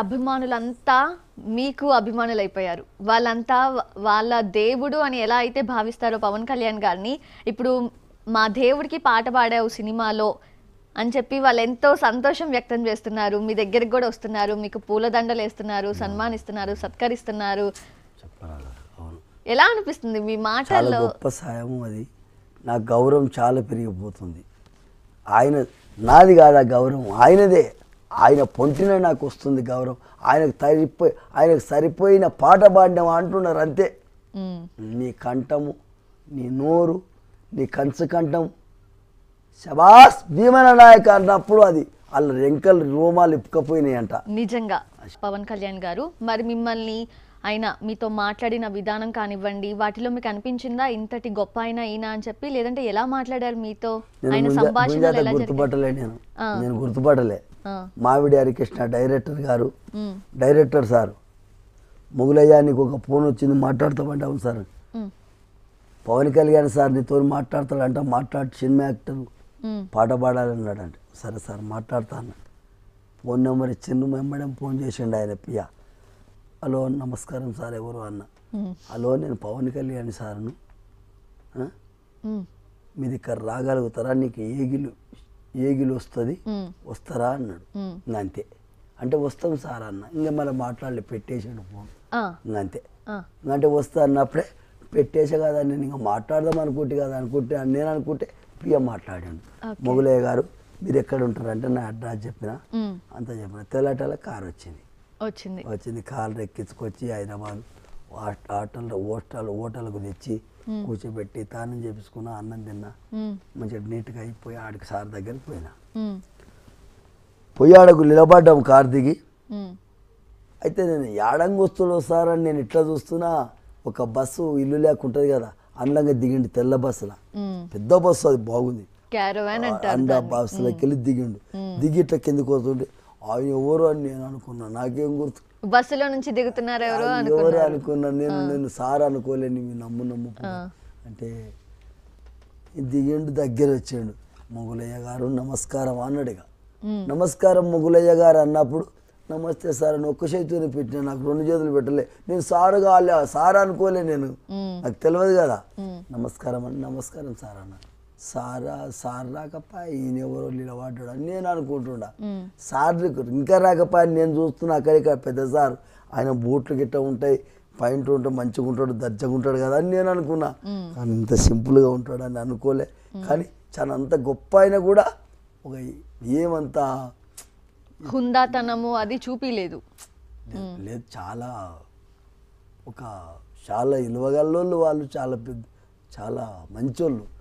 అభిమానులంతా మీకు అభిమానులైపోయారు వాళ్ళంతా వాళ్ళ దేవుడు అని ఎలా అయితే భావిస్తారో పవన్ కళ్యాణ్ గారిని ఇప్పుడు మా దేవుడికి పాట పాడావు సినిమాలో అని చెప్పి వాళ్ళంతా సంతోషం వ్యక్తం చేస్తున్నారు మీ దగ్గరికి కూడా వస్తున్నారు మీకు పూలదండలు వేస్తున్నారు సన్మానిస్తున్నారు సత్కరిస్తున్నారు ఎలా అనిపిస్తుంది మీ మాటల్లో గొప్ప సాయం అది నా గౌరవం చాలా పెరిగిపోతుంది ఆయన నాది కాదా గౌరవం ఆయనదే ఆయన పొంటినే నాకు వస్తుంది గౌరవం ఆయనకు సరిపోయిన పాట పాడడం అంటున్నారు అంతే నీ కంఠము నీ నోరు నీ కంచకంఠం శబాస్ భీమన నాయక అన్నప్పుడు అది వాళ్ళ రెంకలు రోమాలు ఇప్పుకపోయినాయి అంట నిజంగా పవన్ కళ్యాణ్ గారు మరి మిమ్మల్ని ఆయన మీతో మాట్లాడిన విధానం కానివ్వండి వాటిలో మీకు అనిపించిందా ఇంతటి గొప్ప ఆయన ఈయన అని చెప్పి లేదంటే ఎలా మాట్లాడారు మీతో ఆయన సంభాషణలు ఎలా జరిగాయి నేను గుర్తుపట్టలే మావిడి హరికృష్ణ డైరెక్టర్ గారు డైరెక్టర్ సార్ మొగులయ్య నీకు ఒక ఫోన్ వచ్చింది మాట్లాడతామంటే అవును సార్ పవన్ కళ్యాణ్ సార్ నీతో మాట్లాడతాడంట మాట్లాడు సినిమా యాక్టర్ పాట పాడాలన్నాడంట సరే సార్ మాట్లాడతా అన్న ఫోన్ నెంబర్ ఇచ్చిండు మేడం ఫోన్ చేసిండు ఆయన పియా హలో నమస్కారం సార్ ఎవరు అన్న హలో నేను పవన్ కళ్యాణ్ సార్ను మీది ఇక్కడ రాగలుగుతారా నీకు ఏగిలు వస్తుంది వస్తారా అన్నాడు ఇంకా అంతే అంటే వస్తాం సార్ అన్న ఇంకా మళ్ళీ మాట్లాడలే పెట్టేసాడు ఫోన్ ఇంకా అంతే ఇంకంటే వస్తా అన్నప్పుడే పెట్టేసా కదా నేను ఇంకా మాట్లాడదాం అనుకుంటే కదా అనుకుంటే నేను అనుకుంటే పియ మాట్లాడాను మొగులయ్య గారు మీరు ఎక్కడ ఉంటారంటే నా అడ్రస్ చెప్పిన అంతా చెప్పిన తెల్లటల కారు వచ్చింది కాళ్ళు ఎక్కించుకొచ్చి హైదరాబాద్ హోటల్కు తెచ్చి కూర్చోబెట్టి తాను చేపించుకున్నా అన్నం తిన్నా మంచిగా నీట్గా అయిపోయి ఆడికి సార్ దగ్గరికి పోయి ఆడకు నిలబడ్డాం కారు దిగి అయితే నేను ఏడంగా వస్తున్నా సార్ అని నేను ఇట్లా చూస్తున్నా ఒక బస్సు ఇల్లు లేకుంటుంది కదా అందంగా దిగిండు తెల్ల బస్సులా పెద్ద బస్సు అది బాగుంది అండ బస్సులోకి వెళ్ళి దిగిండు దిగి ఇట్లా కిందికి వస్తుంటే ఆయన ఎవరు అని నేను అనుకున్నా నాకేం గుర్తు బస్సులో నుంచి దిగుతున్నారు ఎవరు అనుకున్నా నేను సార్ అనుకోలేని నమ్ము అంటే దిగిండు దగ్గర వచ్చాడు మొగులయ్య గారు నమస్కారం అన్నాడుగా నమస్కారం మొగులయ్య గారు అన్నప్పుడు నమస్తే సార్ అని ఒక్క చేతిని పెట్టిన నాకు రెండు చేతులు పెట్టలే నేను సారు కాలే సార్ అనుకోలే నేను నాకు తెలియదు కదా నమస్కారం అని నమస్కారం సార్ అన్న సార్ రాకపా ఈయన ఎవరో నిలబడ్డాడు అని నేను అనుకుంటున్నా సార్ ఇంకా రాకపా నేను చూస్తున్నా అక్కడిక్కడ పెద్ద సార్ ఆయన బూట్లు గిట్ట ఉంటాయి పైంట్ ఉంటాడు మంచిగా ఉంటాడు దర్జగా ఉంటాడు కదా అని నేను అనుకున్నా కానీ ఇంత సింపుల్గా ఉంటాడు అని అనుకోలే కానీ చాలా అంత గొప్ప అయినా కూడా ఒక ఏమంతా హుందాతనము అది చూపిలేదు లేదు చాలా ఒక చాలా ఇలువగల్లోళ్ళు వాళ్ళు చాలా మంచోళ్ళు